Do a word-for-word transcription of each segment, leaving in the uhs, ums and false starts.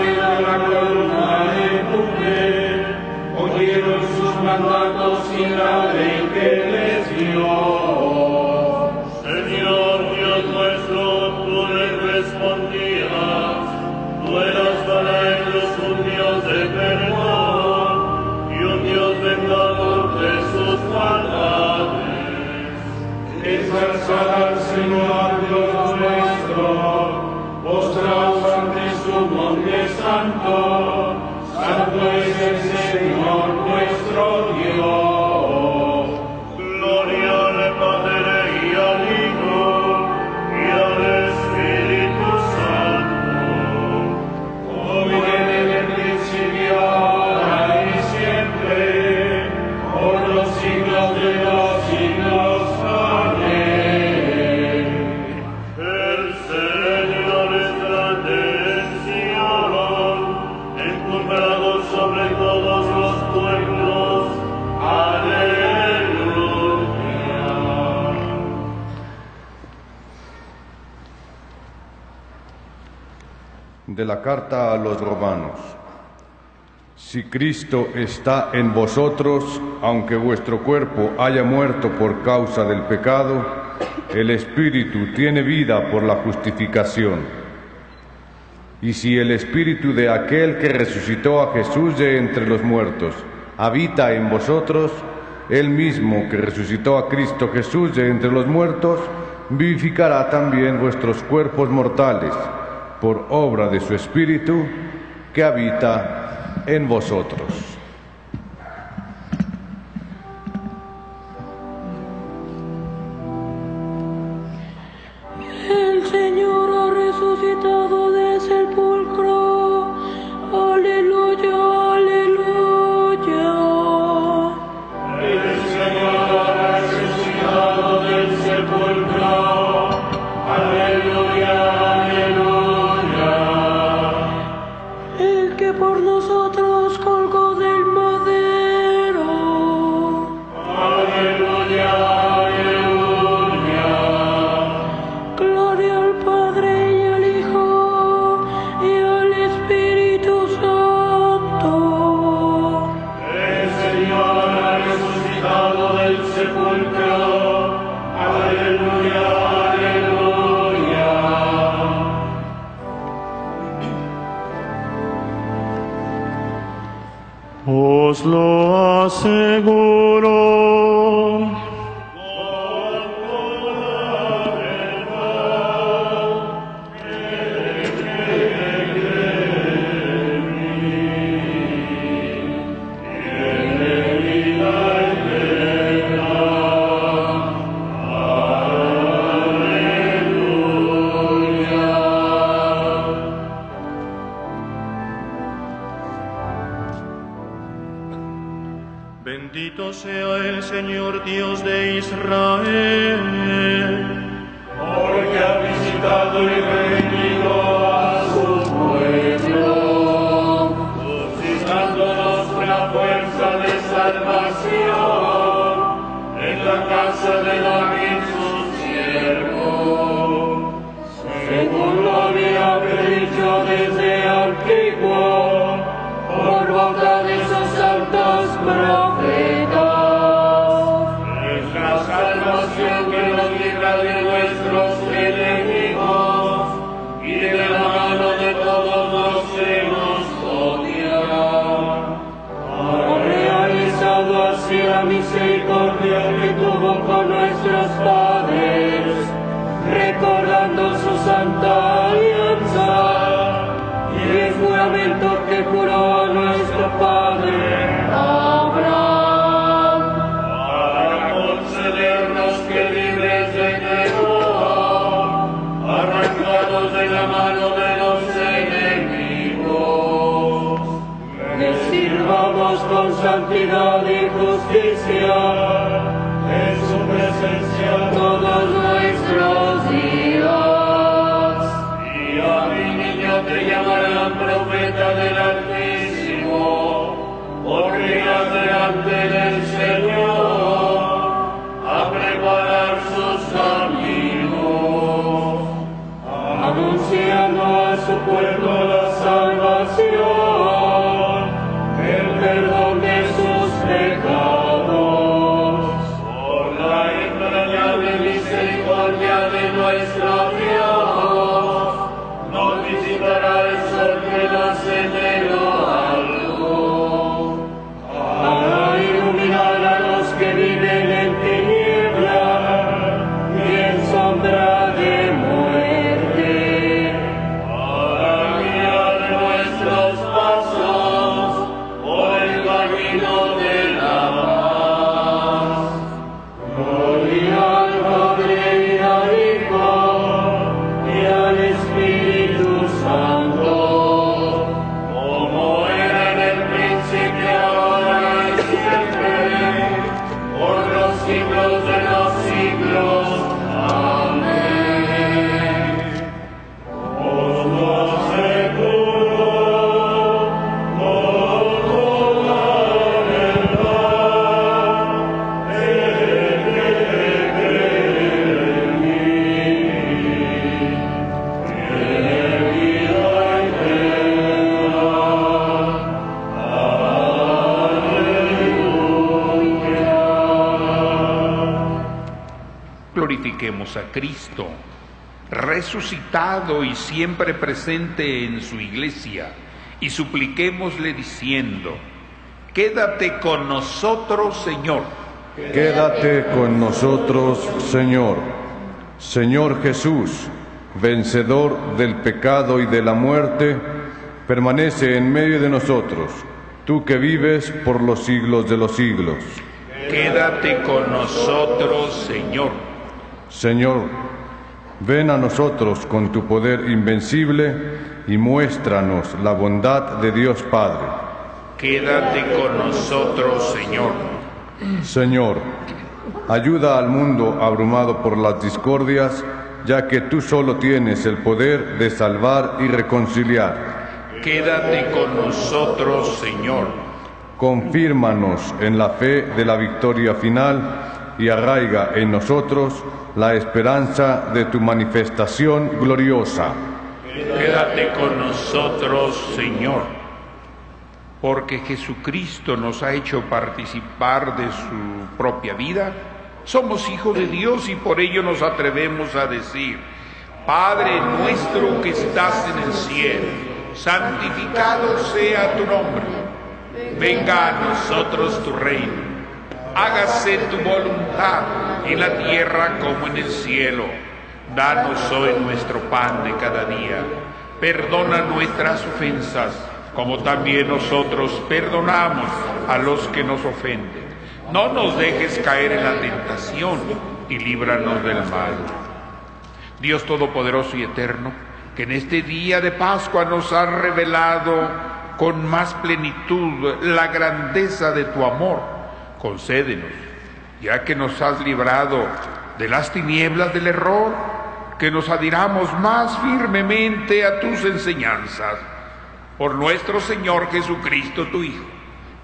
vida de la gloria. De la carta a los romanos. Si Cristo está en vosotros, aunque vuestro cuerpo haya muerto por causa del pecado, el Espíritu tiene vida por la justificación. Y si el Espíritu de aquel que resucitó a Jesús de entre los muertos habita en vosotros, él mismo que resucitó a Cristo Jesús de entre los muertos, vivificará también vuestros cuerpos mortales, por obra de su Espíritu que habita en vosotros. Salvación, el perdón de sus pecados. glorifiquemos a Cristo, resucitado y siempre presente en su iglesia, y supliquémosle diciendo: quédate con nosotros, Señor. Quédate con nosotros, Señor. Señor Jesús, vencedor del pecado y de la muerte, permanece en medio de nosotros, tú que vives por los siglos de los siglos. Quédate con nosotros, Señor. Señor, ven a nosotros con tu poder invencible y muéstranos la bondad de Dios Padre. Quédate con nosotros, Señor. Señor, ayuda al mundo abrumado por las discordias, ya que tú solo tienes el poder de salvar y reconciliar. Quédate con nosotros, Señor. Confírmanos en la fe de la victoria final y arraiga en nosotros la esperanza de tu manifestación gloriosa. Quédate con nosotros, Señor. Porque Jesucristo nos ha hecho participar de su propia vida, somos hijos de Dios y por ello nos atrevemos a decir: Padre nuestro que estás en el cielo, santificado sea tu nombre, venga a nosotros tu reino, hágase tu voluntad en la tierra como en el cielo. Danos hoy nuestro pan de cada día, perdona nuestras ofensas como también nosotros perdonamos a los que nos ofenden, no nos dejes caer en la tentación y líbranos del mal. Dios todopoderoso y eterno, que en este día de Pascua nos has revelado con más plenitud la grandeza de tu amor, concédenos, ya que nos has librado de las tinieblas del error, que nos adhiramos más firmemente a tus enseñanzas. Por nuestro Señor Jesucristo, tu Hijo,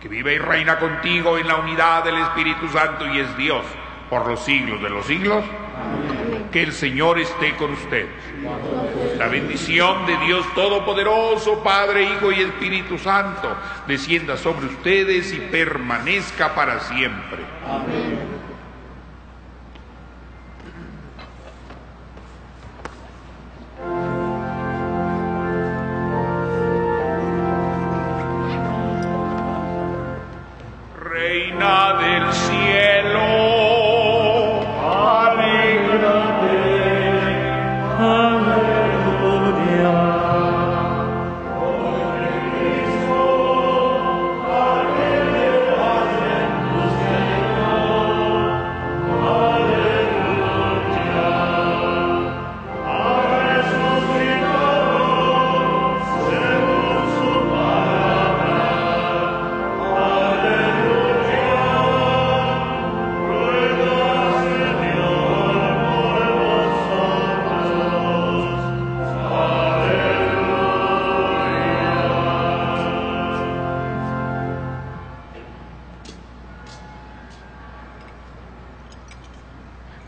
que vive y reina contigo en la unidad del Espíritu Santo y es Dios por los siglos de los siglos. Amén. Que el Señor esté con usted. La bendición de Dios Todopoderoso, Padre, Hijo y Espíritu Santo, descienda sobre ustedes y permanezca para siempre. Amén. Reina del cielo,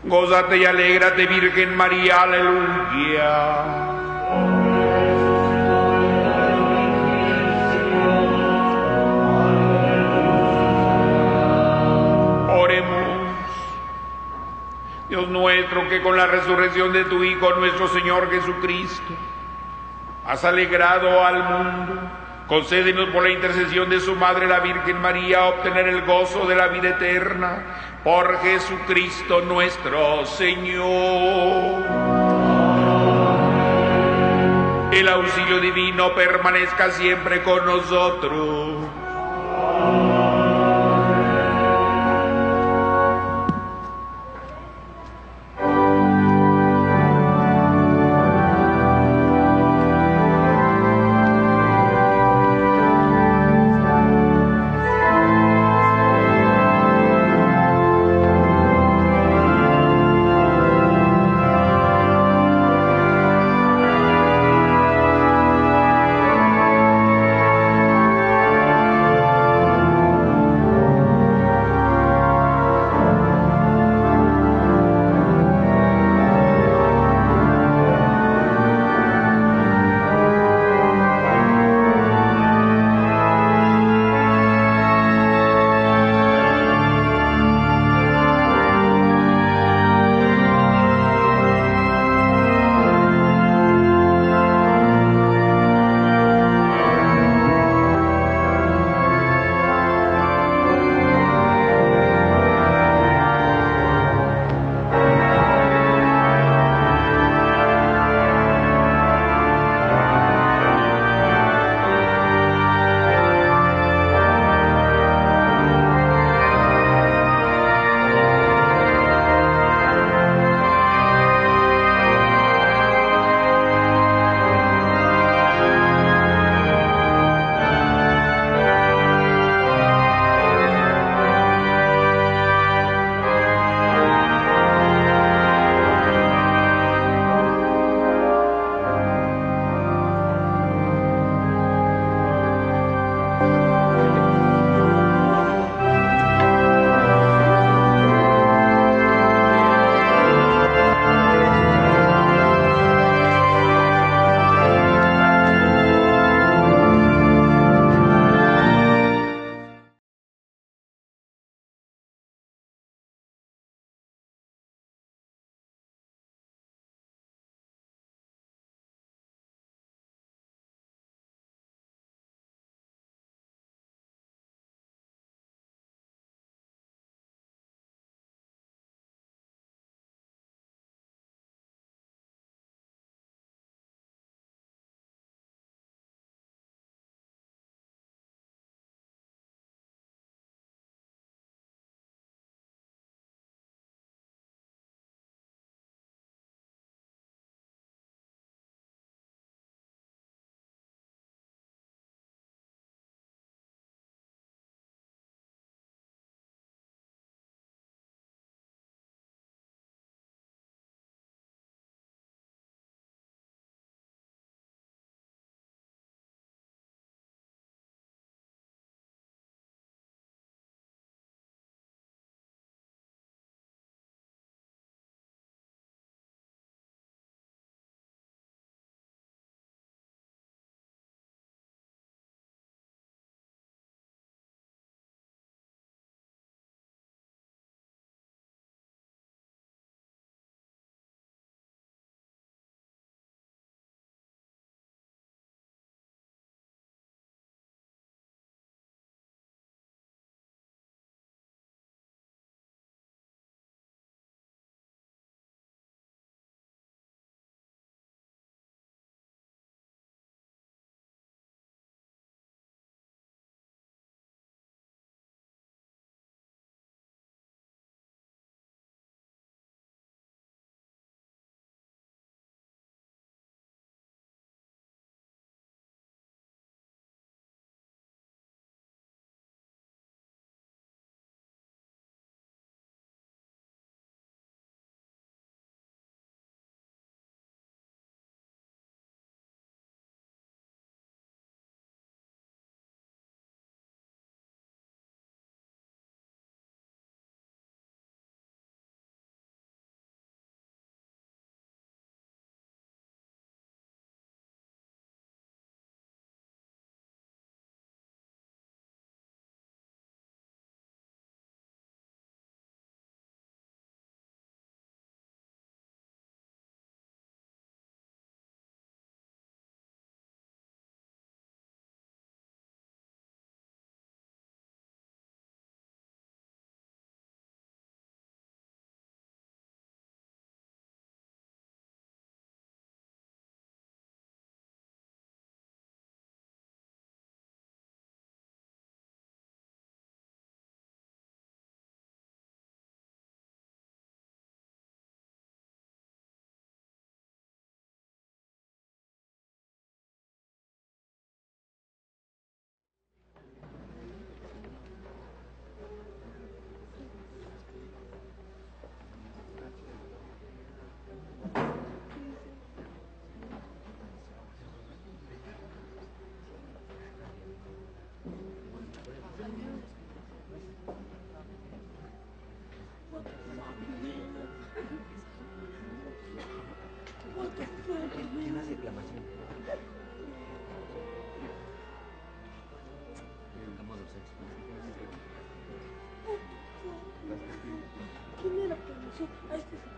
gózate y alégrate, Virgen María, aleluya. Oremos. Dios nuestro, que con la resurrección de tu Hijo, nuestro Señor Jesucristo, has alegrado al mundo, concédenos por la intercesión de su Madre, la Virgen María, obtener el gozo de la vida eterna. Por Jesucristo nuestro Señor. El auxilio divino permanezca siempre con nosotros. ¿Quién era? Sí, ahí está.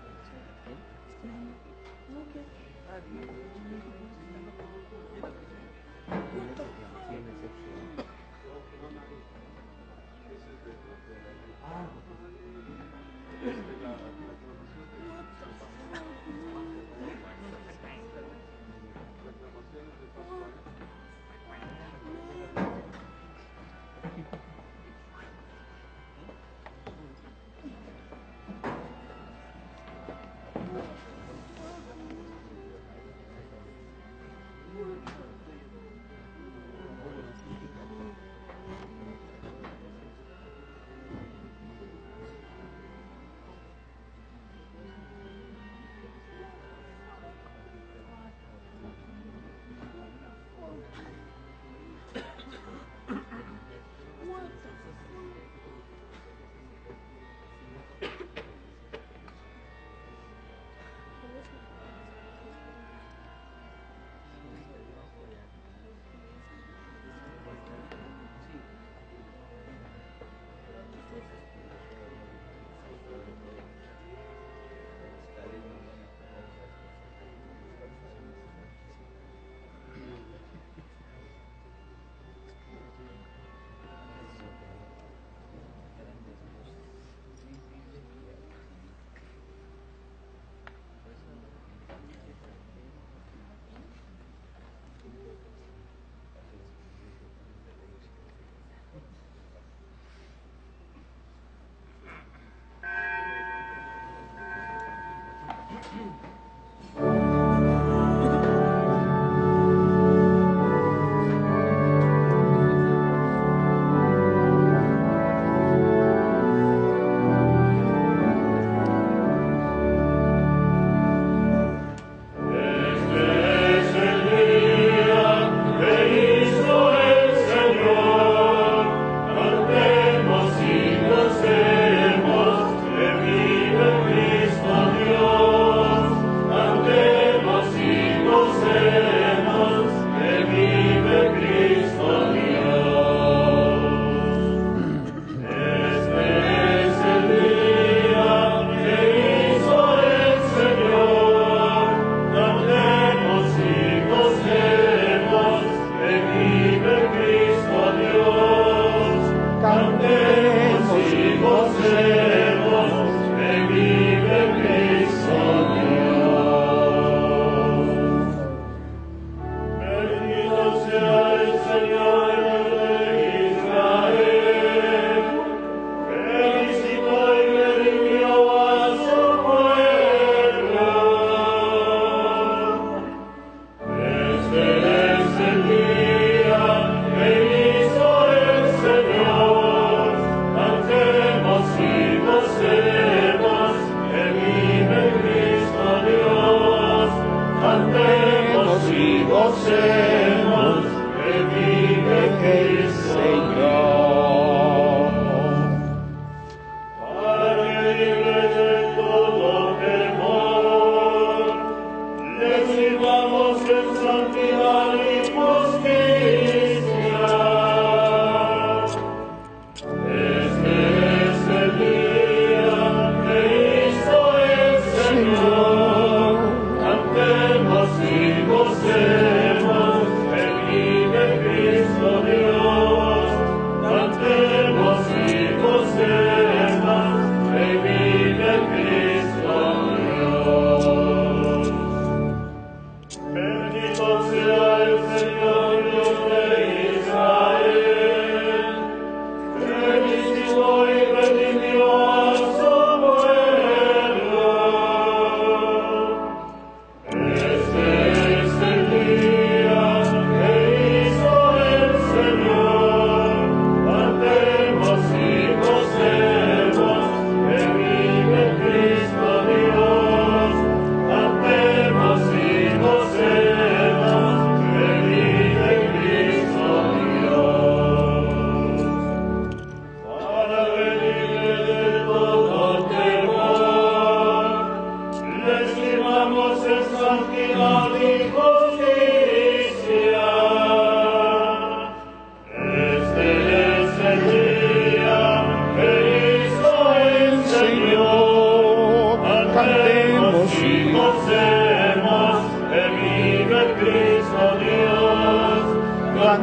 See you.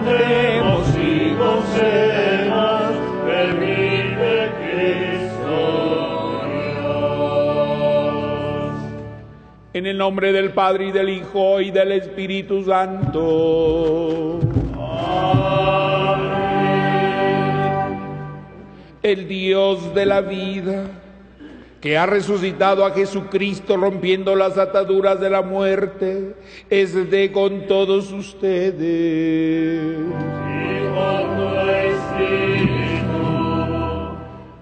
cantemos y con semas, permite Cristo Dios. En el nombre del Padre y del Hijo y del Espíritu Santo. Amén. El Dios de la vida, que ha resucitado a Jesucristo rompiendo las ataduras de la muerte, esté con todos ustedes. Y con tu espíritu.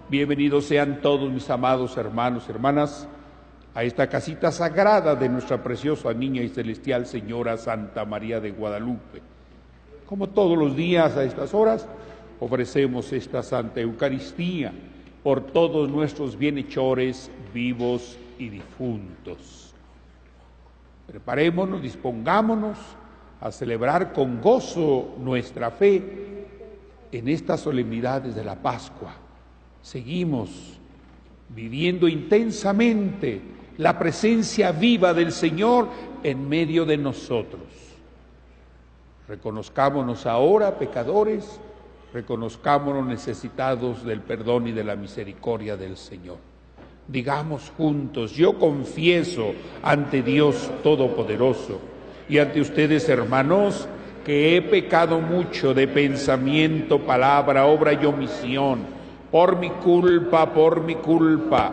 Bienvenidos sean todos mis amados hermanos y hermanas a esta casita sagrada de nuestra preciosa niña y celestial Señora Santa María de Guadalupe. Como todos los días a estas horas, ofrecemos esta Santa Eucaristía por todos nuestros bienhechores vivos y difuntos. Preparémonos, dispongámonos a celebrar con gozo nuestra fe en estas solemnidades de la Pascua. Seguimos viviendo intensamente la presencia viva del Señor en medio de nosotros. Reconozcámonos ahora, pecadores, reconozcámonos necesitados del perdón y de la misericordia del Señor. Digamos juntos: yo confieso ante Dios Todopoderoso y ante ustedes, hermanos, que he pecado mucho de pensamiento, palabra, obra y omisión, por mi culpa, por mi culpa,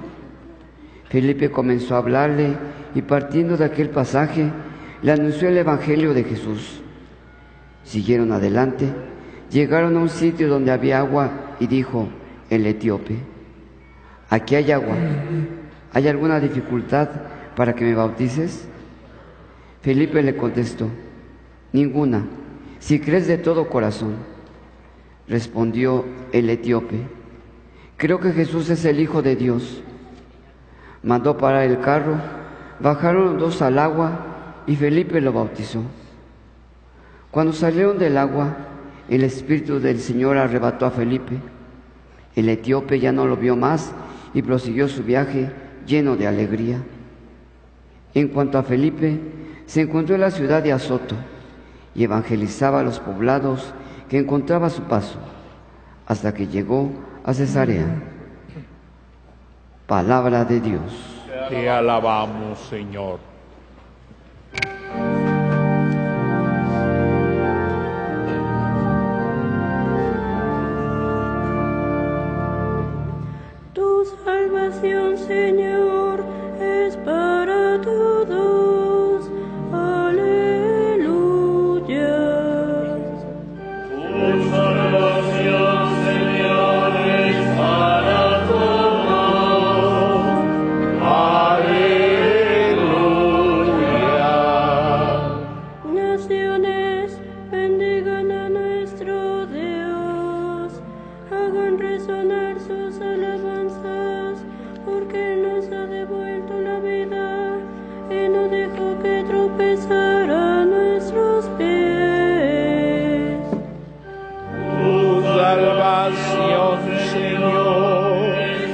Felipe comenzó a hablarle y, partiendo de aquel pasaje, le anunció el Evangelio de Jesús. Siguieron adelante, llegaron a un sitio donde había agua y dijo el etíope: aquí hay agua, ¿hay alguna dificultad para que me bautices? Felipe le contestó: ninguna, si crees de todo corazón. Respondió el etíope: creo que Jesús es el Hijo de Dios. Mandó parar el carro, bajaron dos al agua y Felipe lo bautizó. Cuando salieron del agua, el Espíritu del Señor arrebató a Felipe. El etíope ya no lo vio más y prosiguió su viaje lleno de alegría. En cuanto a Felipe, se encontró en la ciudad de Azoto y evangelizaba a los poblados que encontraba a su paso, hasta que llegó a Cesarea. Palabra de Dios. Te alabamos, Señor. Tu salvación, Señor, es para todos. Aleluya. Tu salvación, Señor, es para todos. Aleluya. Naciones, bendigan a nuestro Dios. Hagan resonar sus alabanzas, porque Él nos ha devuelto la vida y no dejó que tropezara nuestros pies. Tu salvación, Señor, es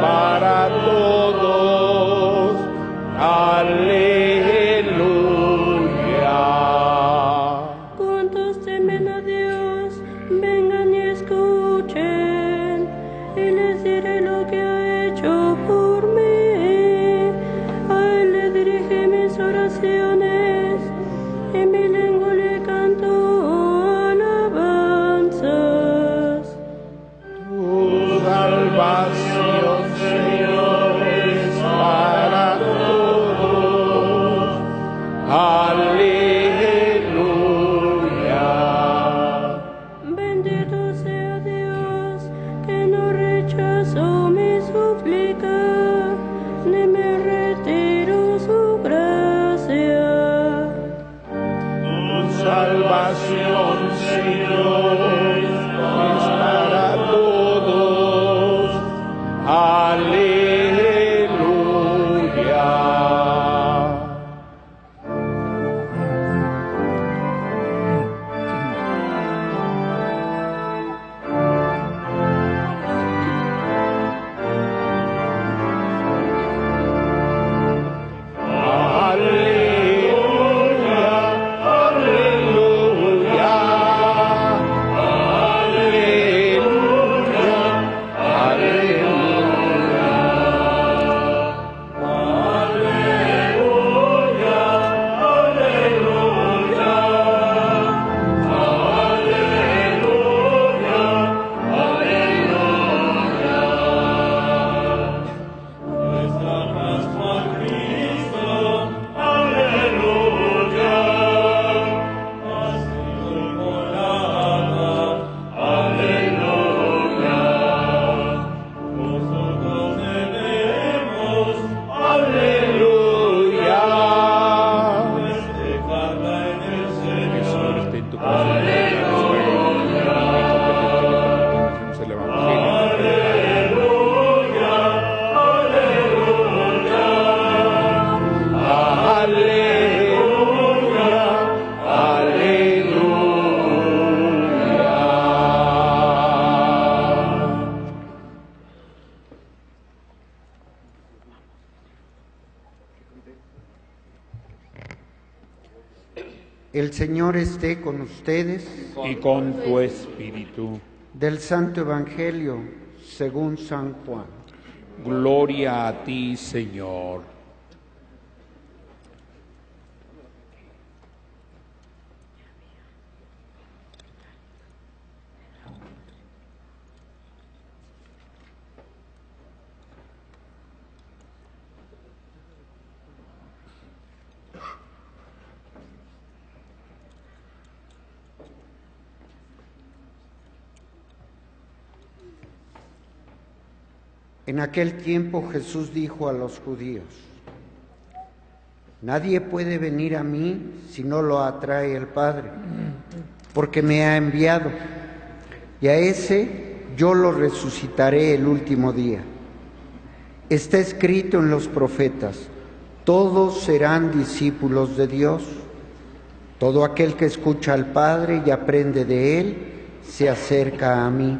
para todos. Aleluya. Cuantos temen a Dios, vengan y escuchen, y les diré lo que ha hecho por mí. A Él le dirige mis oraciones, en mi lengua le canto alabanzas. Tu salvación, Señor, es para todos. Aleluya. Bendito sea Dios, que no rechazó mi súplica, ni me retiró su gracia. Tu salvación, Señor, es para todos. Aleluya. El Señor esté con ustedes. Y con tu espíritu. Del Santo Evangelio según San Juan. Gloria a ti, Señor. En aquel tiempo Jesús dijo a los judíos: Nadie puede venir a mí si no lo atrae el Padre, porque me ha enviado, y a ese yo lo resucitaré el último día. Está escrito en los profetas: todos serán discípulos de Dios. Todo aquel que escucha al Padre y aprende de él, se acerca a mí.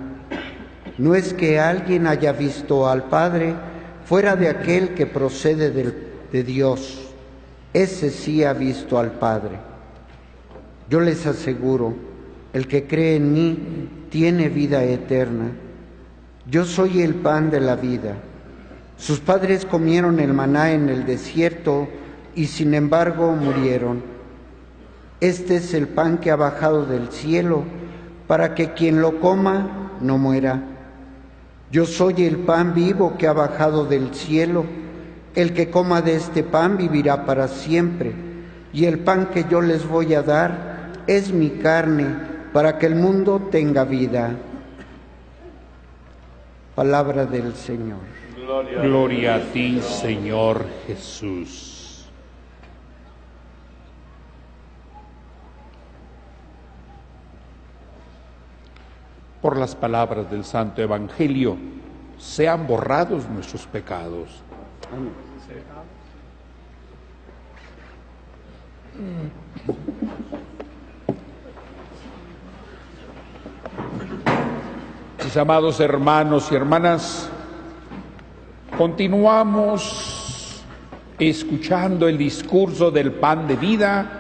No es que alguien haya visto al Padre fuera de aquel que procede de, de Dios. Ese sí ha visto al Padre. Yo les aseguro, el que cree en mí tiene vida eterna. Yo soy el pan de la vida. Sus padres comieron el maná en el desierto y sin embargo murieron. Este es el pan que ha bajado del cielo para que quien lo coma no muera. Yo soy el pan vivo que ha bajado del cielo. El que coma de este pan vivirá para siempre. Y el pan que yo les voy a dar es mi carne, para que el mundo tenga vida. Palabra del Señor. Gloria, Gloria a ti, Señor Jesús. Por las palabras del Santo Evangelio, sean borrados nuestros pecados. Amén. Mis amados hermanos y hermanas, continuamos escuchando el discurso del pan de vida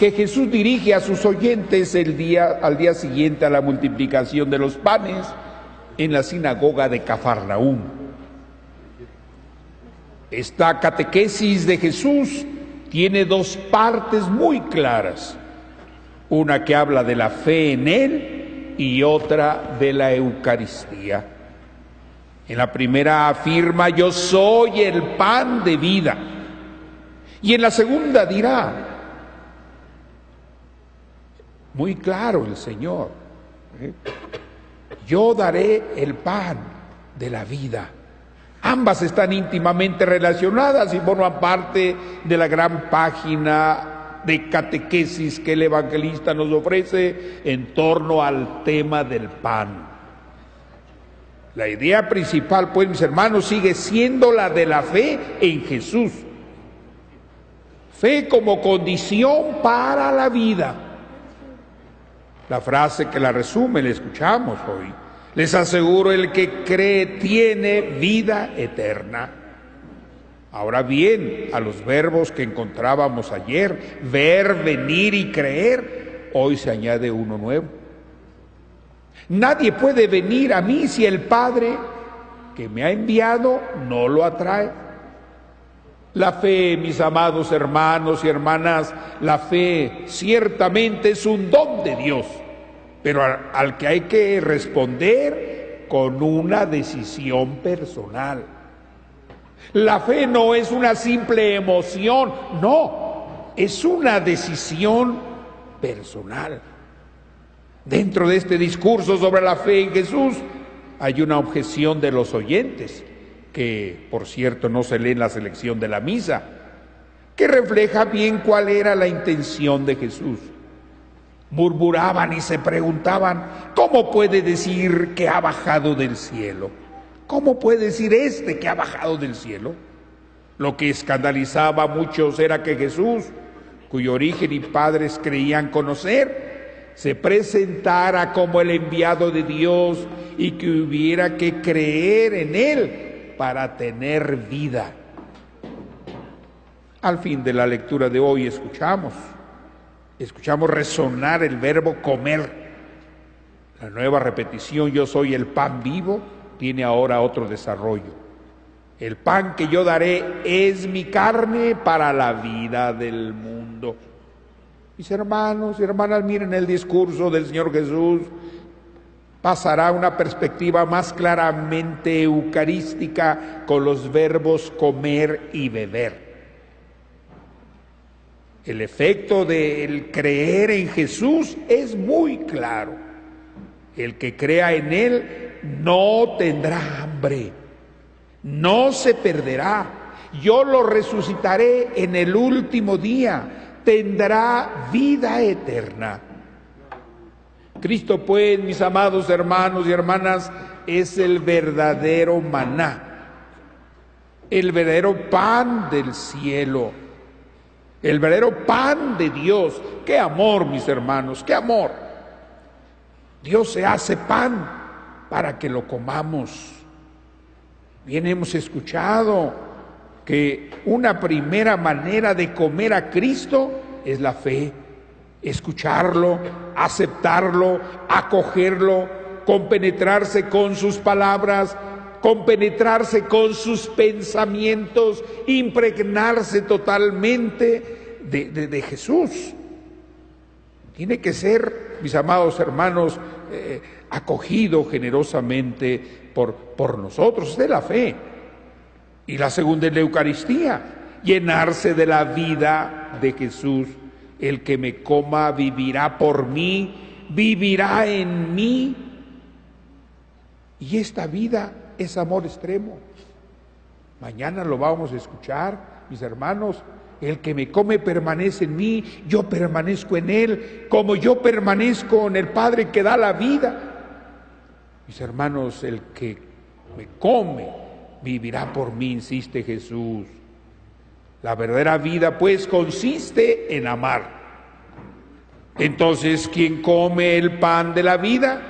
que Jesús dirige a sus oyentes el día, al día siguiente a la multiplicación de los panes en la sinagoga de Cafarnaúm. Esta catequesis de Jesús tiene dos partes muy claras, una que habla de la fe en Él y otra de la Eucaristía. En la primera afirma: yo soy el pan de vida, y en la segunda dirá, muy claro el Señor, ¿eh? yo daré el pan de la vida. Ambas están íntimamente relacionadas y forman parte de la gran página de catequesis que el evangelista nos ofrece en torno al tema del pan. La idea principal, pues, mis hermanos, sigue siendo la de la fe en Jesús. Fe como condición para la vida. La frase que la resume la escuchamos hoy: les aseguro, el que cree tiene vida eterna. Ahora bien, a los verbos que encontrábamos ayer, ver, venir y creer, hoy se añade uno nuevo. Nadie puede venir a mí si el Padre que me ha enviado no lo atrae. La fe, mis amados hermanos y hermanas, la fe ciertamente es un don de Dios, pero al, al que hay que responder con una decisión personal. La fe no es una simple emoción, no, es una decisión personal. Dentro de este discurso sobre la fe en Jesús hay una objeción de los oyentes, que por cierto no se lee en la selección de la misa, que refleja bien cuál era la intención de Jesús. Murmuraban y se preguntaban: ¿cómo puede decir que ha bajado del cielo? ¿Cómo puede decir este que ha bajado del cielo? Lo que escandalizaba a muchos era que Jesús, cuyo origen y padres creían conocer, se presentara como el enviado de Dios y que hubiera que creer en él para tener vida. Al fin de la lectura de hoy escuchamos: escuchamos resonar el verbo comer. La nueva repetición, yo soy el pan vivo, tiene ahora otro desarrollo. El pan que yo daré es mi carne para la vida del mundo. Mis hermanos y hermanas, miren el discurso del Señor Jesús. Pasará a una perspectiva más claramente eucarística con los verbos comer y beber. El efecto del creer en Jesús es muy claro. El que crea en Él no tendrá hambre, no se perderá. Yo lo resucitaré en el último día, tendrá vida eterna. Cristo, pues, mis amados hermanos y hermanas, es el verdadero maná, el verdadero pan del cielo. El verdadero pan de Dios. ¡Qué amor, mis hermanos! ¡Qué amor! Dios se hace pan para que lo comamos. Bien hemos escuchado que una primera manera de comer a Cristo es la fe. Escucharlo, aceptarlo, acogerlo, compenetrarse con sus palabras, compenetrarse con sus pensamientos, impregnarse totalmente de, de, de Jesús. Tiene que ser, mis amados hermanos, eh, acogido generosamente por, por nosotros, de la fe. Y la segunda es la Eucaristía, llenarse de la vida de Jesús. El que me coma vivirá por mí, vivirá en mí. Y esta vida es amor extremo. Mañana lo vamos a escuchar, mis hermanos. El que me come permanece en mí, yo permanezco en Él, como yo permanezco en el Padre que da la vida. Mis hermanos, el que me come vivirá por mí, insiste Jesús. La verdadera vida, pues, consiste en amar. Entonces, ¿quién come el pan de la vida?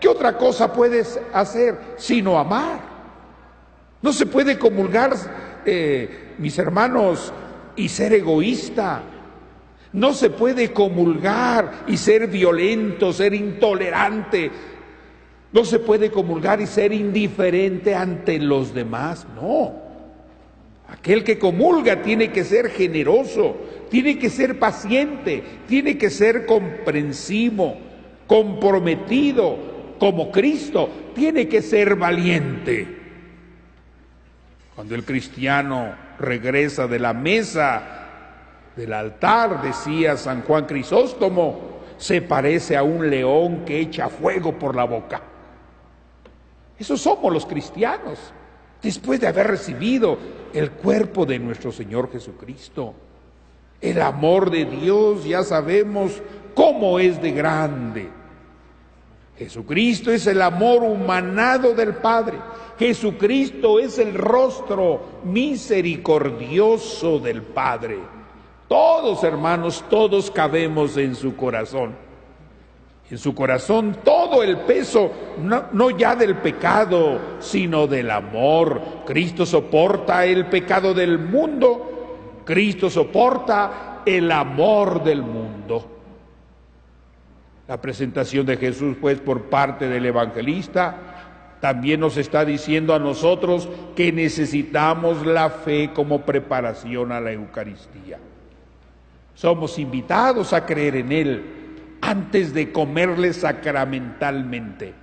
¿Qué otra cosa puedes hacer sino amar? No se puede comulgar, eh, mis hermanos, y ser egoísta. No se puede comulgar y ser violento, ser intolerante. No se puede comulgar y ser indiferente ante los demás, no. Aquel que comulga tiene que ser generoso, tiene que ser paciente, tiene que ser comprensivo, comprometido, como Cristo, tiene que ser valiente. Cuando el cristiano regresa de la mesa, del altar, decía San Juan Crisóstomo, se parece a un león que echa fuego por la boca. Esos somos los cristianos, después de haber recibido el cuerpo de nuestro Señor Jesucristo. El amor de Dios, ya sabemos cómo es de grande. Jesucristo es el amor humanado del Padre. Jesucristo es el rostro misericordioso del Padre. Todos, hermanos, todos cabemos en su corazón. En su corazón todo el peso, no, no ya del pecado, sino del amor. Cristo soporta el pecado del mundo. Cristo soporta el amor del mundo. La presentación de Jesús, pues, por parte del evangelista, también nos está diciendo a nosotros que necesitamos la fe como preparación a la Eucaristía. Somos invitados a creer en Él antes de comerle sacramentalmente.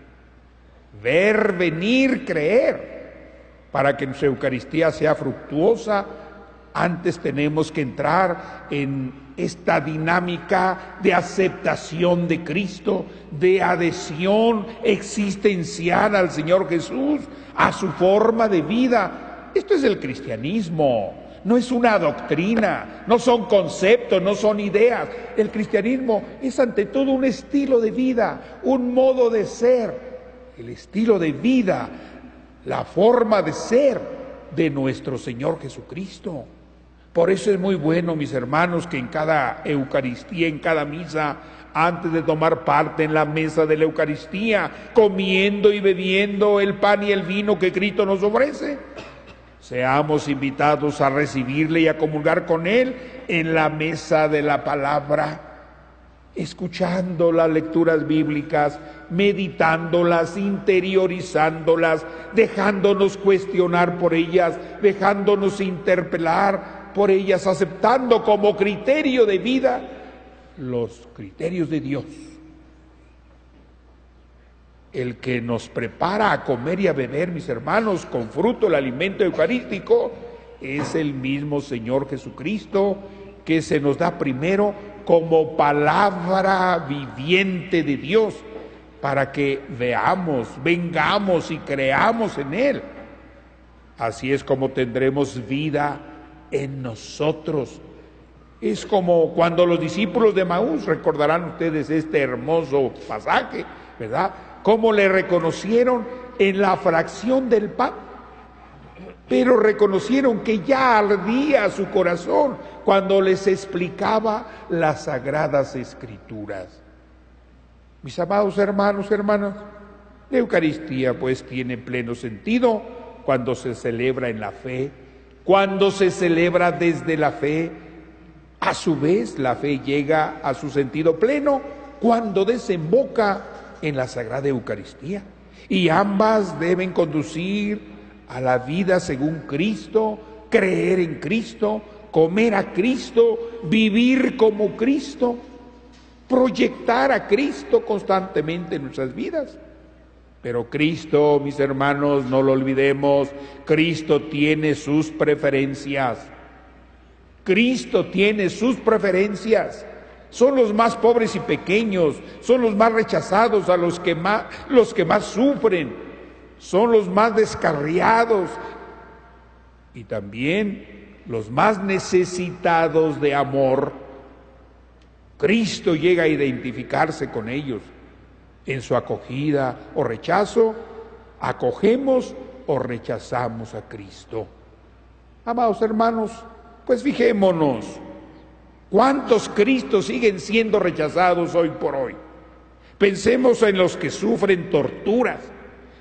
Ver, venir, creer. Para que nuestra Eucaristía sea fructuosa, antes tenemos que entrar en esta dinámica de aceptación de Cristo, de adhesión existencial al Señor Jesús, a su forma de vida. Esto es el cristianismo, no es una doctrina, no son conceptos, no son ideas. El cristianismo es ante todo un estilo de vida, un modo de ser, el estilo de vida, la forma de ser de nuestro Señor Jesucristo. Por eso es muy bueno, mis hermanos, que en cada Eucaristía, en cada misa, antes de tomar parte en la mesa de la Eucaristía, comiendo y bebiendo el pan y el vino que Cristo nos ofrece, seamos invitados a recibirle y a comulgar con Él en la mesa de la palabra. escuchando las lecturas bíblicas, meditándolas, interiorizándolas, dejándonos cuestionar por ellas, dejándonos interpelar por ellas, aceptando como criterio de vida los criterios de Dios. El que nos prepara a comer y a beber, mis hermanos, con fruto el alimento eucarístico, es el mismo Señor Jesucristo que se nos da primero como palabra viviente de Dios, para que veamos, vengamos y creamos en Él. Así es como tendremos vida en nosotros. Es como cuando los discípulos de Emaús, recordarán ustedes este hermoso pasaje, ¿verdad? Cómo le reconocieron en la fracción del pan, pero reconocieron que ya ardía su corazón cuando les explicaba las Sagradas Escrituras. Mis amados hermanos, hermanas, la Eucaristía pues tiene pleno sentido cuando se celebra en la fe, cuando se celebra desde la fe. A su vez, la fe llega a su sentido pleno cuando desemboca en la Sagrada Eucaristía. Y ambas deben conducir a la vida según Cristo, creer en Cristo, comer a Cristo, vivir como Cristo, proyectar a Cristo constantemente en nuestras vidas. Pero Cristo, mis hermanos, no lo olvidemos, Cristo tiene sus preferencias. Cristo tiene sus preferencias. Son los más pobres y pequeños, son los más rechazados, a los que más, los que más sufren, son los más descarriados y también los más necesitados de amor. Cristo llega a identificarse con ellos. En su acogida o rechazo, acogemos o rechazamos a Cristo. Amados hermanos, pues fijémonos, ¿cuántos Cristos siguen siendo rechazados hoy por hoy? Pensemos en los que sufren torturas,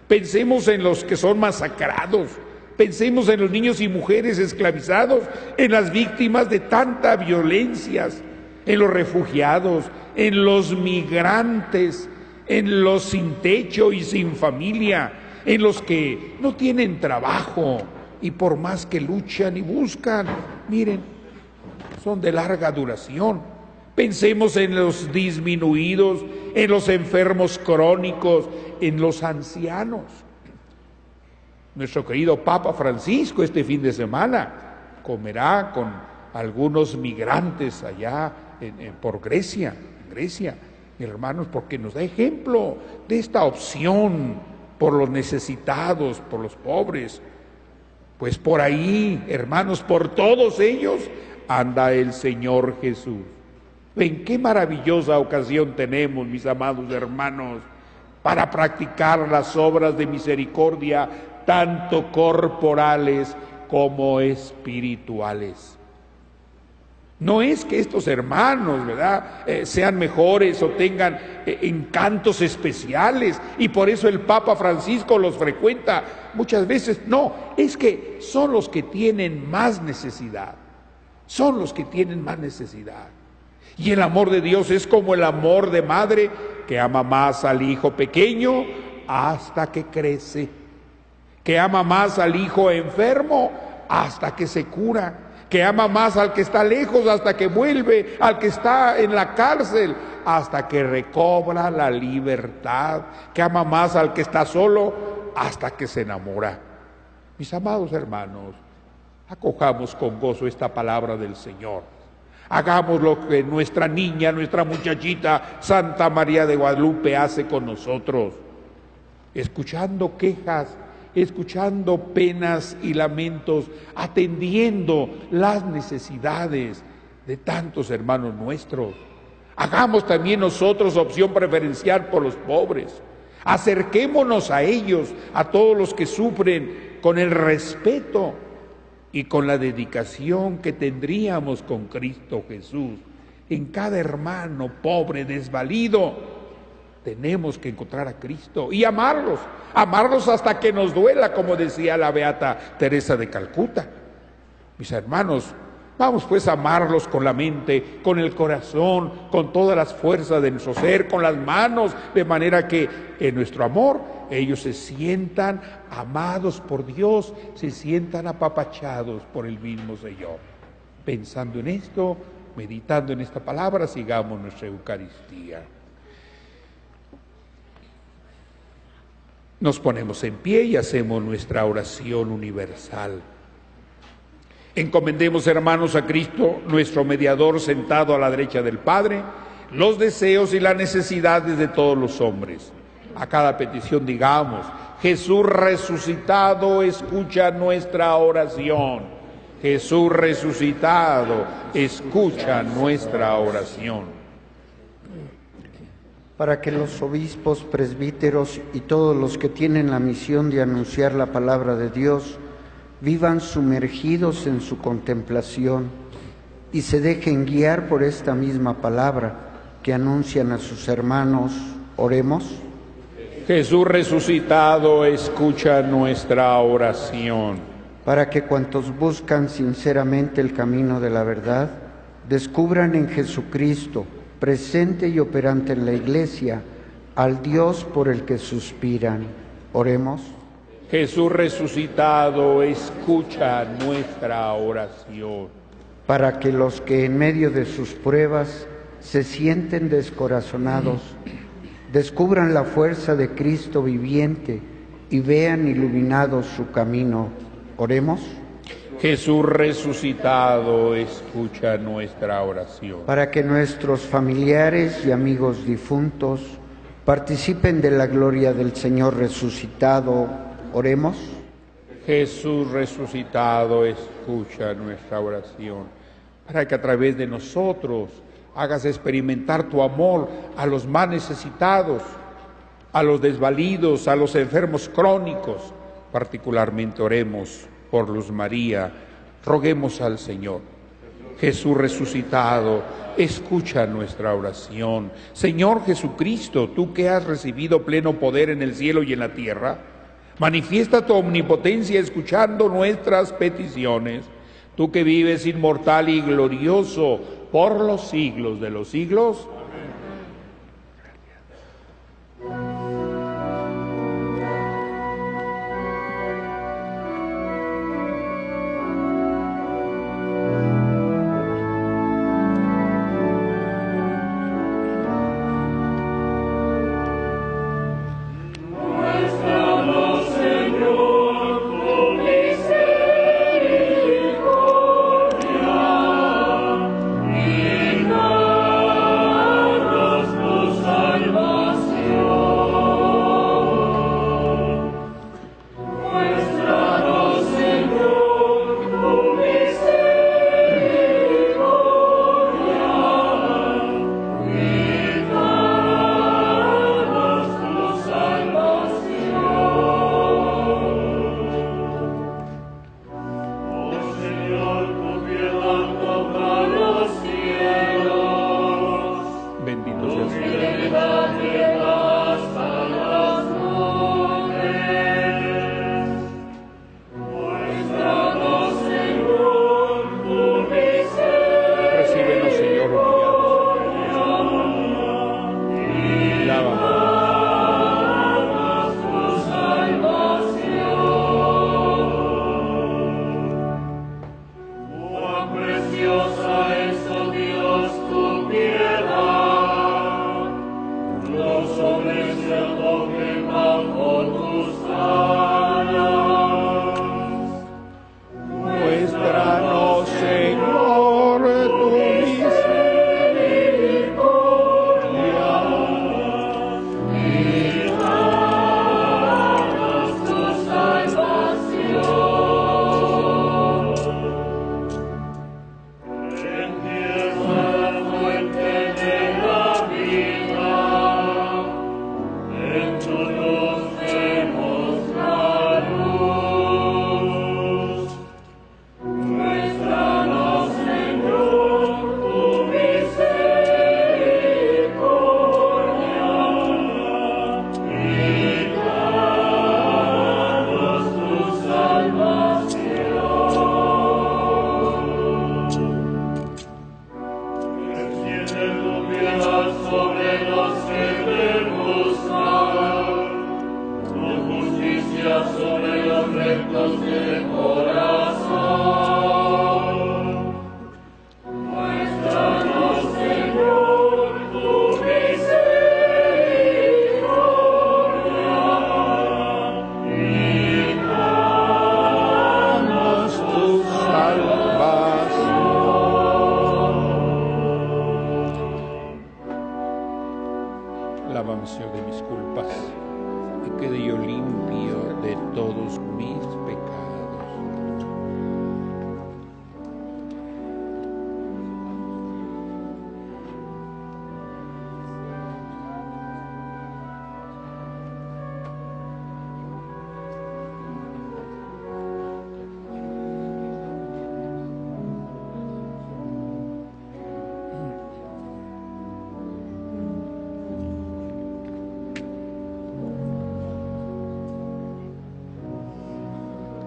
pensemos en los que son masacrados, pensemos en los niños y mujeres esclavizados, en las víctimas de tanta violencia, en los refugiados, en los migrantes, en los sin techo y sin familia, en los que no tienen trabajo y por más que luchan y buscan, miren, son de larga duración. Pensemos en los disminuidos, en los enfermos crónicos, en los ancianos. Nuestro querido Papa Francisco este fin de semana comerá con algunos migrantes allá En, en, por Grecia, Grecia, hermanos, porque nos da ejemplo de esta opción por los necesitados, por los pobres. Pues por ahí, hermanos, por todos ellos anda el Señor Jesús. Ven, qué maravillosa ocasión tenemos, mis amados hermanos, para practicar las obras de misericordia, tanto corporales como espirituales. No es que estos hermanos, ¿verdad?, eh, sean mejores o tengan eh, encantos especiales y por eso el Papa Francisco los frecuenta muchas veces. No, es que son los que tienen más necesidad, son los que tienen más necesidad. Y el amor de Dios es como el amor de madre que ama más al hijo pequeño hasta que crece, que ama más al hijo enfermo hasta que se cura, que ama más al que está lejos hasta que vuelve, al que está en la cárcel hasta que recobra la libertad, que ama más al que está solo hasta que se enamora. Mis amados hermanos, acojamos con gozo esta palabra del Señor. Hagamos lo que nuestra niña, nuestra muchachita Santa María de Guadalupe hace con nosotros, escuchando quejas, escuchando penas y lamentos, atendiendo las necesidades de tantos hermanos nuestros. Hagamos también nosotros opción preferencial por los pobres. Acerquémonos a ellos, a todos los que sufren, con el respeto y con la dedicación que tendríamos con Cristo Jesús. En cada hermano pobre, desvalido, tenemos que encontrar a Cristo y amarlos, amarlos hasta que nos duela, como decía la beata Teresa de Calcuta. Mis hermanos, Vamos pues a amarlos con la mente, con el corazón, con todas las fuerzas de nuestro ser, con las manos, de manera que en nuestro amor ellos se sientan amados por Dios, se sientan apapachados por el mismo Señor. Pensando en esto, meditando en esta palabra, sigamos nuestra Eucaristía. Nos ponemos en pie y hacemos nuestra oración universal. Encomendemos, hermanos, a Cristo, nuestro mediador, sentado a la derecha del Padre, los deseos y las necesidades de todos los hombres. A cada petición digamos: Jesús resucitado, escucha nuestra oración. Jesús resucitado, escucha nuestra oración. Para que los obispos, presbíteros y todos los que tienen la misión de anunciar la palabra de Dios vivan sumergidos en su contemplación y se dejen guiar por esta misma palabra que anuncian a sus hermanos. Oremos. Jesús resucitado, escucha nuestra oración. Para que cuantos buscan sinceramente el camino de la verdad descubran en Jesucristo, presente y operante en la Iglesia, al Dios por el que suspiran. Oremos. Jesús resucitado, escucha nuestra oración. Para que los que en medio de sus pruebas se sienten descorazonados, descubran la fuerza de Cristo viviente y vean iluminado su camino. Oremos. Jesús resucitado, escucha nuestra oración. Para que nuestros familiares y amigos difuntos participen de la gloria del Señor resucitado. Oremos. Jesús resucitado, escucha nuestra oración. Para que a través de nosotros hagas experimentar tu amor a los más necesitados, a los desvalidos, a los enfermos crónicos. Particularmente oremos por Luz María. Roguemos al Señor. Jesús resucitado, escucha nuestra oración. Señor Jesucristo, tú que has recibido pleno poder en el cielo y en la tierra, manifiesta tu omnipotencia escuchando nuestras peticiones. Tú que vives inmortal y glorioso por los siglos de los siglos.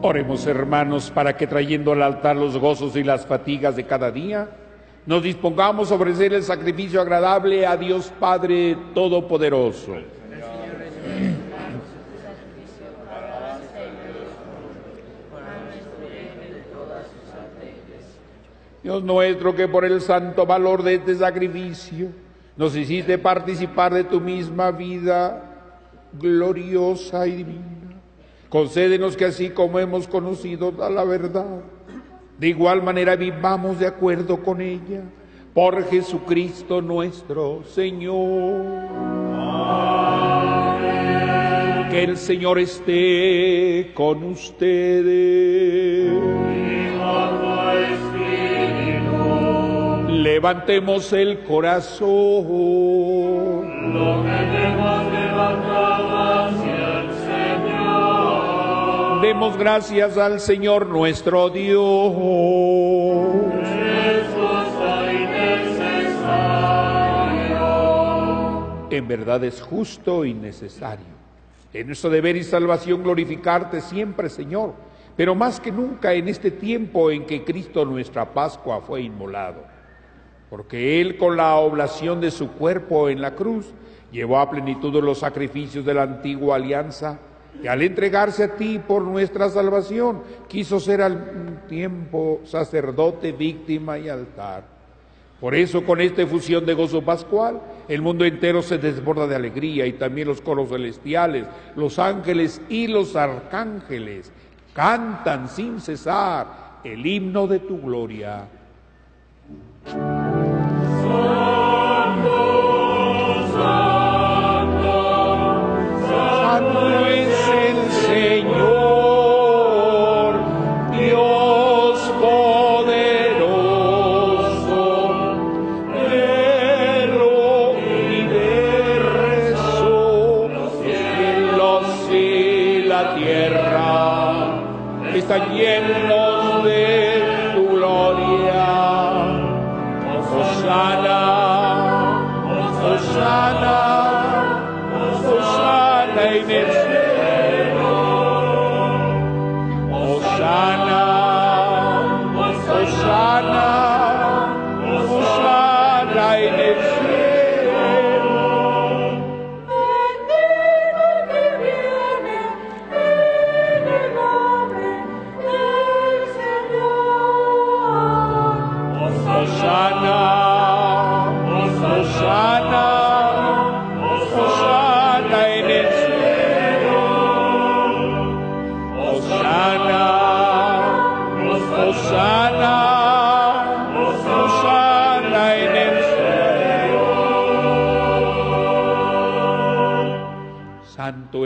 Oremos, hermanos, para que trayendo al altar los gozos y las fatigas de cada día, nos dispongamos a ofrecer el sacrificio agradable a Dios Padre Todopoderoso. Dios nuestro, que por el santo valor de este sacrificio nos hiciste participar de tu misma vida gloriosa y divina, concédenos que así como hemos conocido a la verdad, de igual manera vivamos de acuerdo con ella. Por Jesucristo nuestro Señor. Amén. Que el Señor esté con ustedes. Y con tu espíritu. Levantemos el corazón. Lo que tenemos levantado hacia Demos gracias al Señor nuestro Dios. Es justo y necesario. En verdad es justo y necesario. Es nuestro deber y salvación glorificarte siempre, Señor, pero más que nunca en este tiempo en que Cristo, nuestra Pascua, fue inmolado. Porque Él, con la oblación de su cuerpo en la cruz, llevó a plenitud los sacrificios de la antigua alianza, que al entregarse a ti por nuestra salvación, quiso ser al tiempo sacerdote, víctima y altar. Por eso, con esta efusión de gozo pascual, el mundo entero se desborda de alegría, y también los coros celestiales, los ángeles y los arcángeles cantan sin cesar el himno de tu gloria. Santo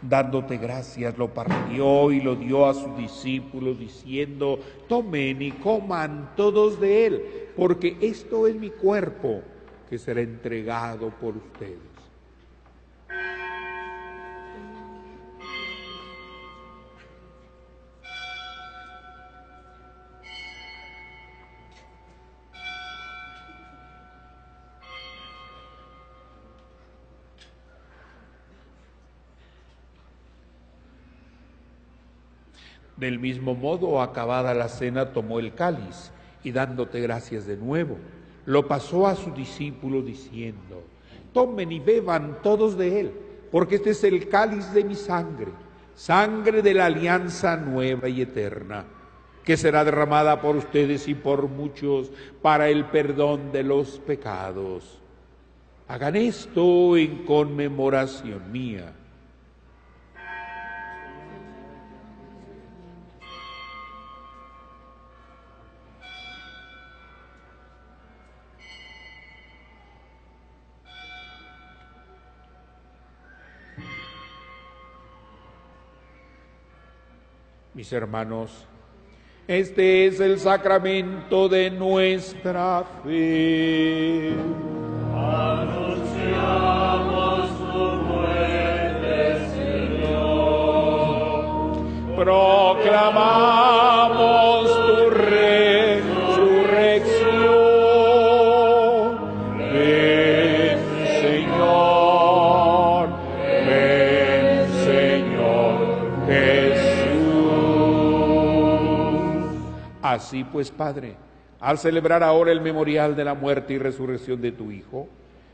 dándote gracias, lo partió y lo dio a sus discípulos, diciendo: tomen y coman todos de él, porque esto es mi cuerpo, que será entregado por ustedes. Del mismo modo, acabada la cena, tomó el cáliz y dándote gracias de nuevo, lo pasó a su discípulo diciendo: tomen y beban todos de él, porque este es el cáliz de mi sangre, sangre de la alianza nueva y eterna, que será derramada por ustedes y por muchos para el perdón de los pecados. Hagan esto en conmemoración mía. Mis hermanos, este es el sacramento de nuestra fe. Anunciamos tu muerte, Señor. Proclamamos tu resurrección. Ven, Señor, ven, Señor Jesús. Así pues, Padre, al celebrar ahora el memorial de la muerte y resurrección de tu Hijo,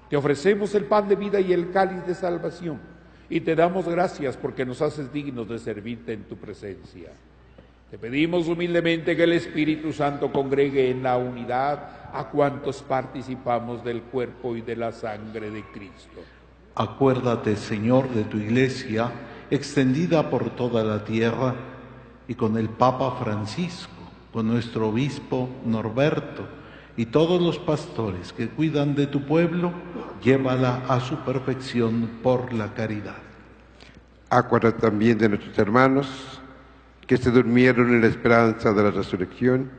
te ofrecemos el pan de vida y el cáliz de salvación, y te damos gracias porque nos haces dignos de servirte en tu presencia. Te pedimos humildemente que el Espíritu Santo congregue en la unidad a cuantos participamos del cuerpo y de la sangre de Cristo. Acuérdate, Señor, de tu Iglesia, extendida por toda la tierra, y con el Papa Francisco, con nuestro obispo Norberto y todos los pastores que cuidan de tu pueblo, llévala a su perfección por la caridad. Acuérdate también de nuestros hermanos que se durmieron en la esperanza de la resurrección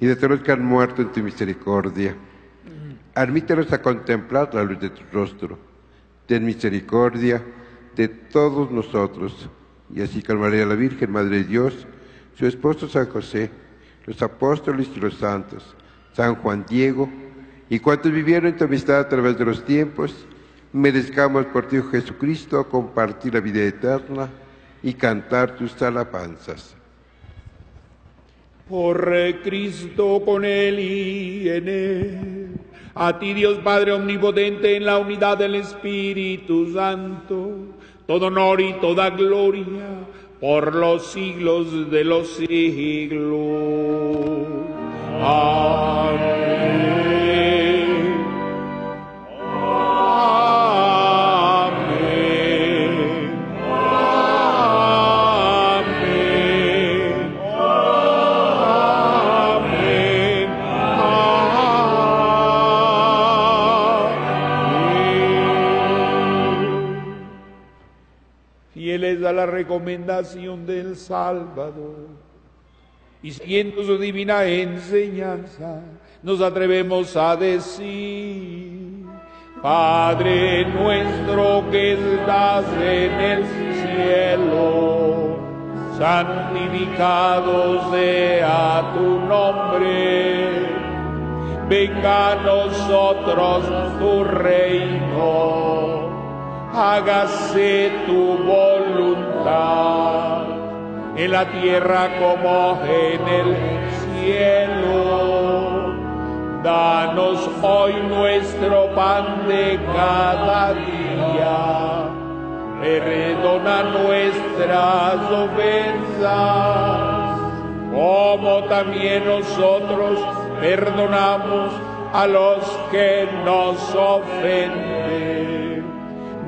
y de todos los que han muerto en tu misericordia. Admítelos a contemplar la luz de tu rostro. Ten misericordia de todos nosotros, y así calmaré a la Virgen, Madre de Dios, su esposo San José, los apóstoles y los santos, San Juan Diego, y cuantos vivieron en tu amistad a través de los tiempos, merezcamos por ti, Jesucristo, compartir la vida eterna y cantar tus alabanzas. Por Cristo, con él y en él, a ti, Dios Padre omnipotente, en la unidad del Espíritu Santo, todo honor y toda gloria, por los siglos de los siglos. Amén. Amén. Amén. Amén. Amén. Fieles a la recomendación del Salvador, y siguiendo su divina enseñanza, nos atrevemos a decir: Padre nuestro que estás en el cielo, santificado sea tu nombre. Venga a nosotros tu reino, hágase tu voluntad, en la tierra como en el cielo. Danos hoy nuestro pan de cada día. Perdona nuestras ofensas, como también nosotros perdonamos a los que nos ofenden.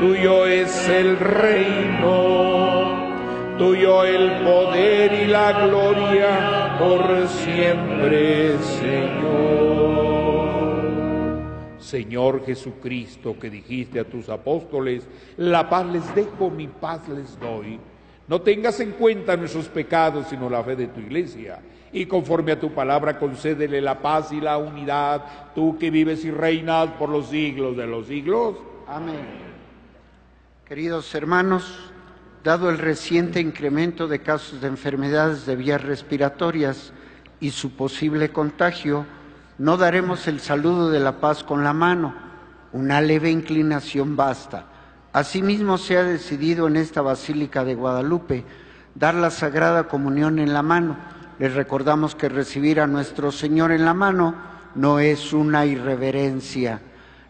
Tuyo es el reino, tuyo el poder y la gloria por siempre, Señor. Señor Jesucristo, que dijiste a tus apóstoles: la paz les dejo, mi paz les doy, No tengas en cuenta nuestros pecados, sino la fe de tu iglesia. Y conforme a tu palabra, concédele la paz y la unidad, tú que vives y reinas por los siglos de los siglos. Amén. Queridos hermanos, dado el reciente incremento de casos de enfermedades de vías respiratorias y su posible contagio, no daremos el saludo de la paz con la mano, una leve inclinación basta. Asimismo, se ha decidido en esta Basílica de Guadalupe dar la Sagrada Comunión en la mano. Les recordamos que recibir a nuestro Señor en la mano no es una irreverencia.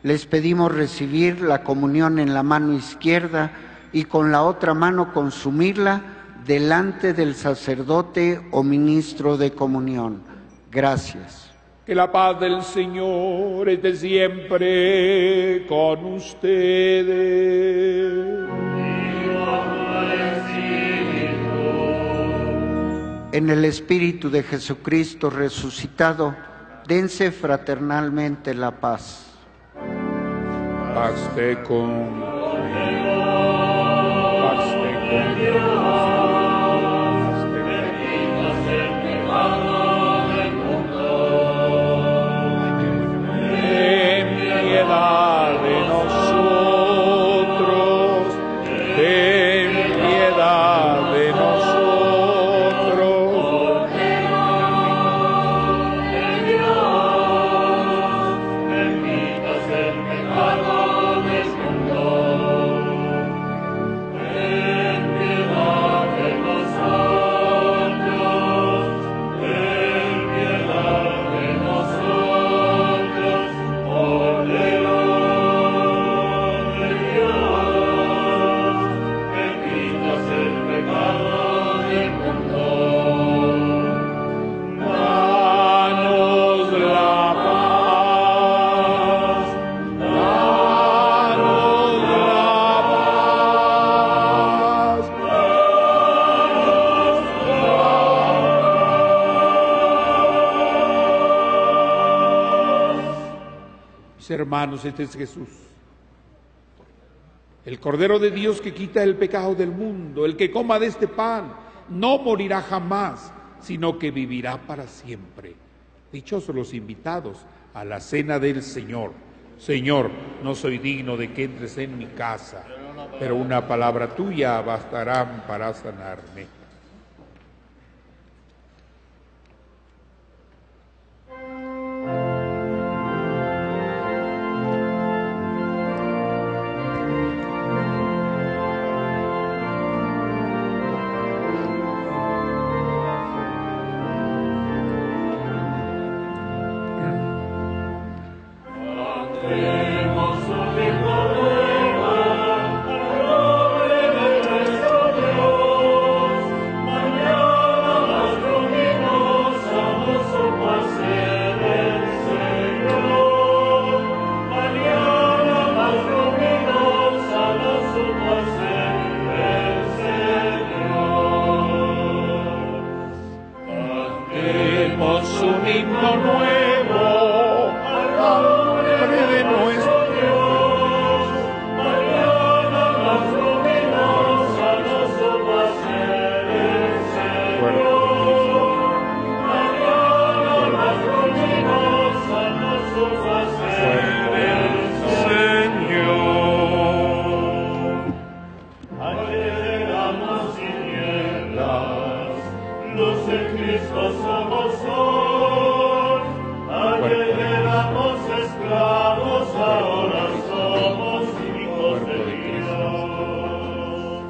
Les pedimos recibir la comunión en la mano izquierda y con la otra mano consumirla delante del sacerdote o ministro de comunión. Gracias. Que la paz del Señor esté siempre con ustedes. En el Espíritu de Jesucristo resucitado, dense fraternalmente la paz. Paz esté con Paz esté con de nosotros, ten piedad de nosotros. Hermanos, este es Jesús, el Cordero de Dios que quita el pecado del mundo. El que coma de este pan no morirá jamás, sino que vivirá para siempre. Dichosos los invitados a la cena del Señor. Señor, no soy digno de que entres en mi casa, pero una palabra tuya bastará para sanarme.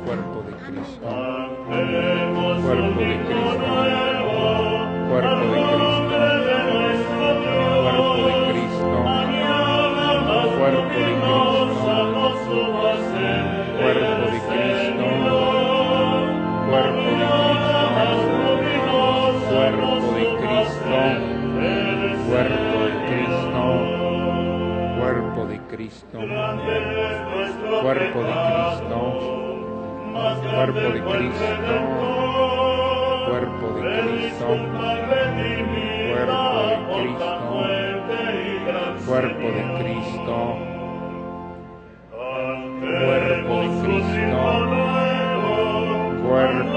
Cuerpo de Cristo, cuerpo de Cristo, cuerpo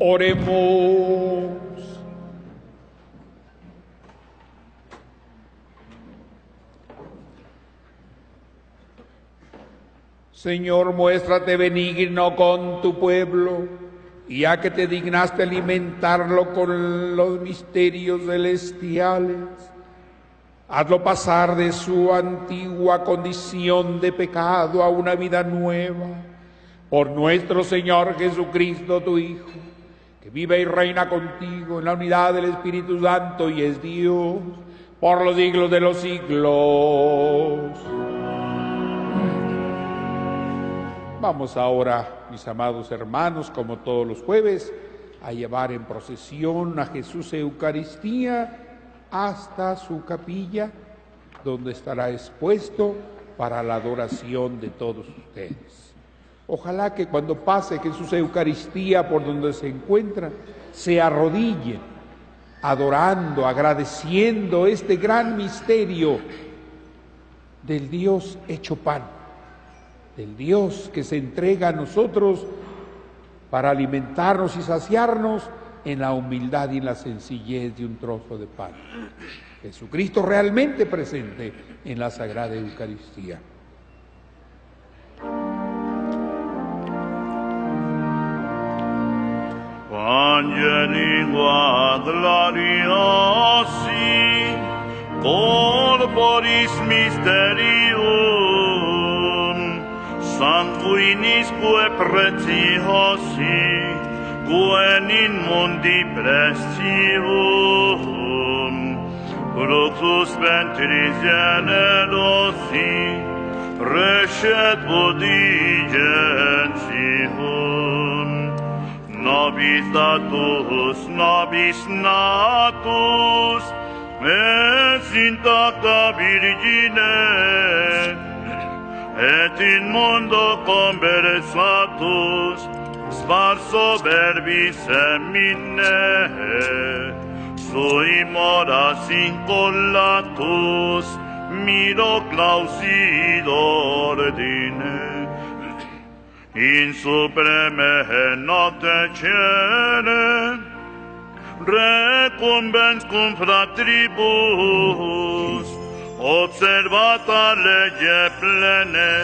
Oremos. Señor, muéstrate benigno con tu pueblo, ya que te dignaste alimentarlo con los misterios celestiales. Hazlo pasar de su antigua condición de pecado a una vida nueva. Por nuestro Señor Jesucristo, tu Hijo, que vive y reina contigo en la unidad del Espíritu Santo y es Dios por los siglos de los siglos. Vamos ahora, mis amados hermanos, como todos los jueves, a llevar en procesión a Jesús Eucaristía hasta su capilla, donde estará expuesto para la adoración de todos ustedes. Ojalá que cuando pase Jesús Eucaristía por donde se encuentra, se arrodillen, adorando, agradeciendo este gran misterio del Dios hecho pan, del Dios que se entrega a nosotros para alimentarnos y saciarnos en la humildad y en la sencillez de un trozo de pan. Jesucristo realmente presente en la Sagrada Eucaristía. Angeli gloriosi, corporis mysterium, sanguinisque preciosi, quen in mundi precium, fructus ventris generosi, recet vodigensium. Nobis datus, nobis natus, es intacta Virgine, et in mundo conversatus, sparso verbis semine, sui moras incolatus, miro clausid ordine. In supreme notte cene, recumbens cum fratribus, observata lege plene,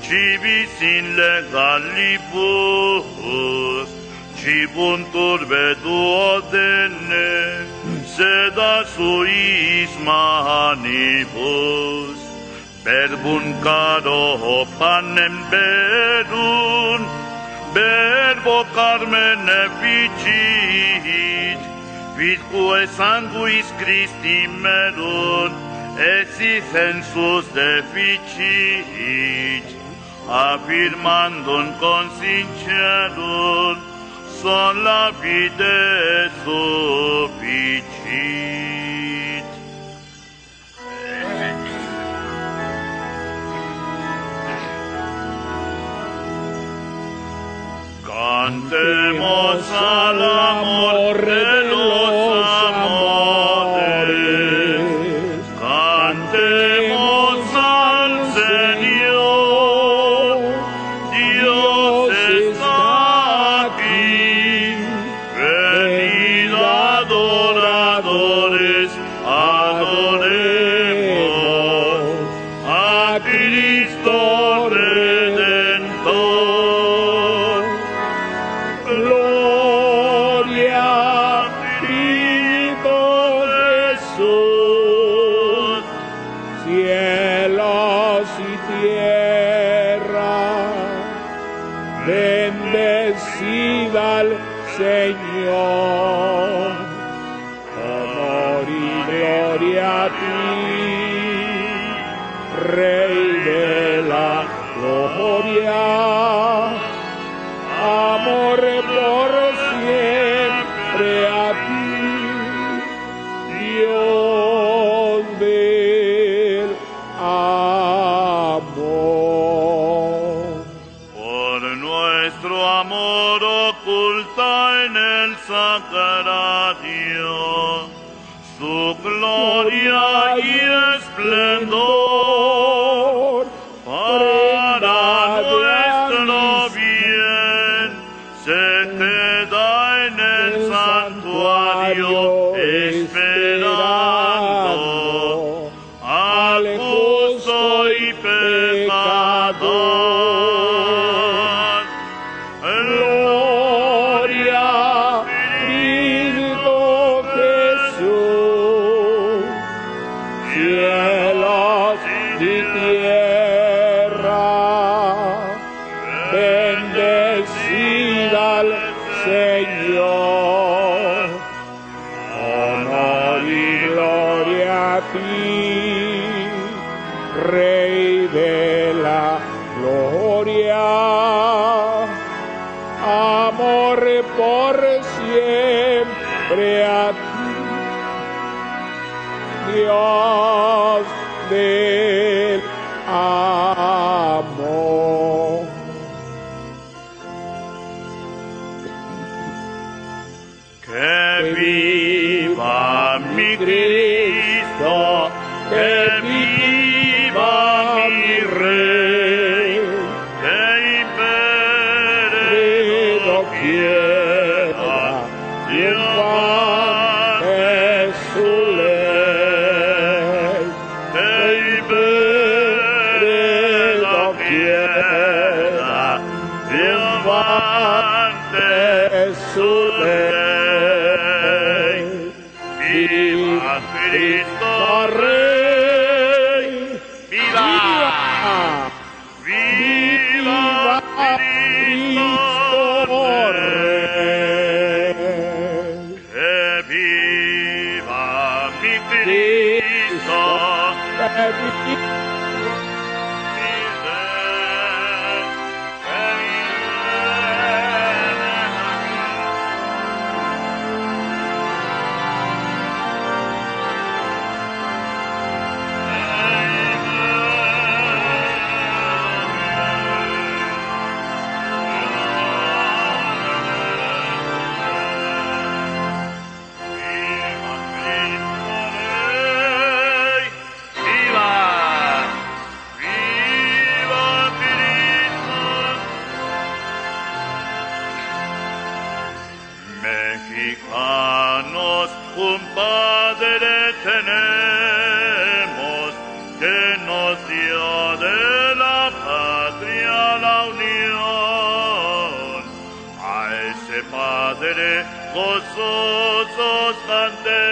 civis in legalibus, cibuntur veduo dene, seda suis manibus. Verbum caro panem verum, verbo carmen efficit, quidque sanguis Christi merum, esse sensus deficit, affirmandum con sincerum, sola fide sufficit. Cantemos al amor de los amores, cantemos al Señor, Dios está aquí, venid adoradores, adoremos a Cristo Redentor. Gloria a Jesús, a ti, Rey de la gloria, amor por siempre a ti, Dios del amor. Por nuestro amor oculta en el sagrario su gloria y esplendor, para nuestro bien se queda en el santuario esperando al justo y pecador. Por siempre a ti, Dios del amor. Que viva mi Cristo, que viva mi Rey, que impere doquier. Padre, gozosos ante